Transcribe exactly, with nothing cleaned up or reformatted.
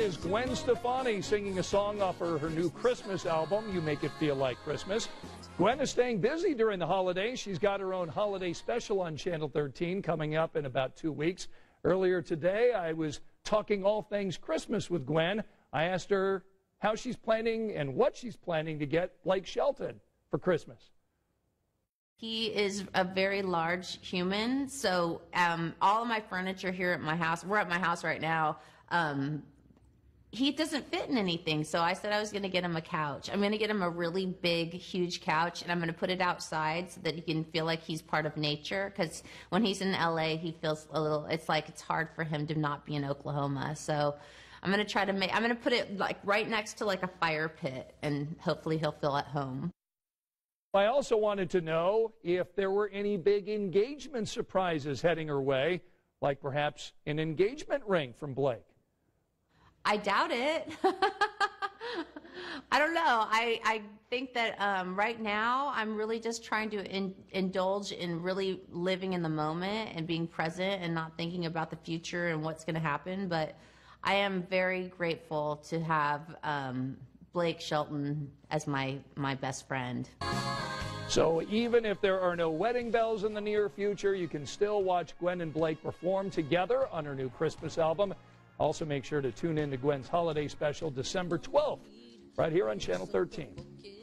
That is Gwen Stefani singing a song off her, her new Christmas album, You Make It Feel Like Christmas. Gwen is staying busy during the holidays. She's got her own holiday special on Channel thirteen coming up in about two weeks. Earlier today, I was talking all things Christmas with Gwen. I asked her how she's planning and what she's planning to get Blake Shelton for Christmas. He is a very large human, so um, all of my furniture here at my house, we're at my house right now, um, he doesn't fit in anything, so I said I was going to get him a couch. I'm going to get him a really big, huge couch, and I'm going to put it outside so that he can feel like he's part of nature, because when he's in L A, he feels a little, it's like it's hard for him to not be in Oklahoma, so I'm going to try to make, I'm going to put it like right next to like a fire pit, and hopefully he'll feel at home. I also wanted to know if there were any big engagement surprises heading her way, like perhaps an engagement ring from Blake. I doubt it. I don't know. I, I think that um, right now I'm really just trying to in, indulge in really living in the moment and being present and not thinking about the future and what's going to happen. But I am very grateful to have um, Blake Shelton as my, my best friend. So even if there are no wedding bells in the near future, you can still watch Gwen and Blake perform together on her new Christmas album. Also make sure to tune in to Gwen's holiday special December twelfth, right here on Channel thirteen.